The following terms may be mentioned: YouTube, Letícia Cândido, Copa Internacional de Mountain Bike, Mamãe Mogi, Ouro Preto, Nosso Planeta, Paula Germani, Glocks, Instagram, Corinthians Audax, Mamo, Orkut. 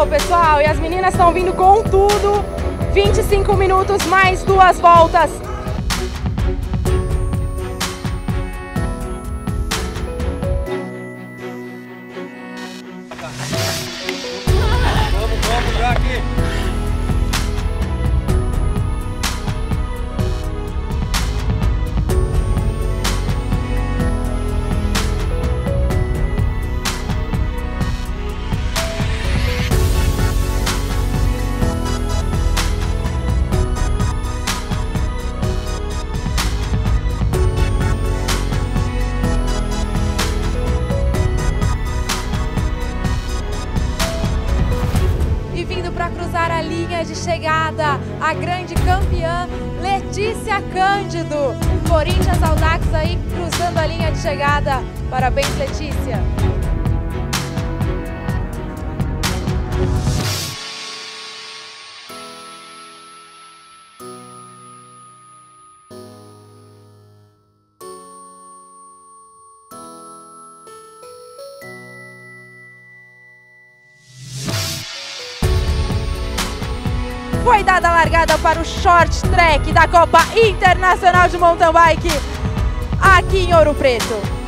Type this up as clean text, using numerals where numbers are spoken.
Arrasou, pessoal! E as meninas estão vindo com tudo. 25 minutos, mais duas voltas. Vamos já aqui. A linha de chegada, a grande campeã Letícia Cândido, Corinthians Audax aí cruzando a linha de chegada. Parabéns, Letícia! Foi dada a largada para o short track da Copa Internacional de Mountain Bike aqui em Ouro Preto.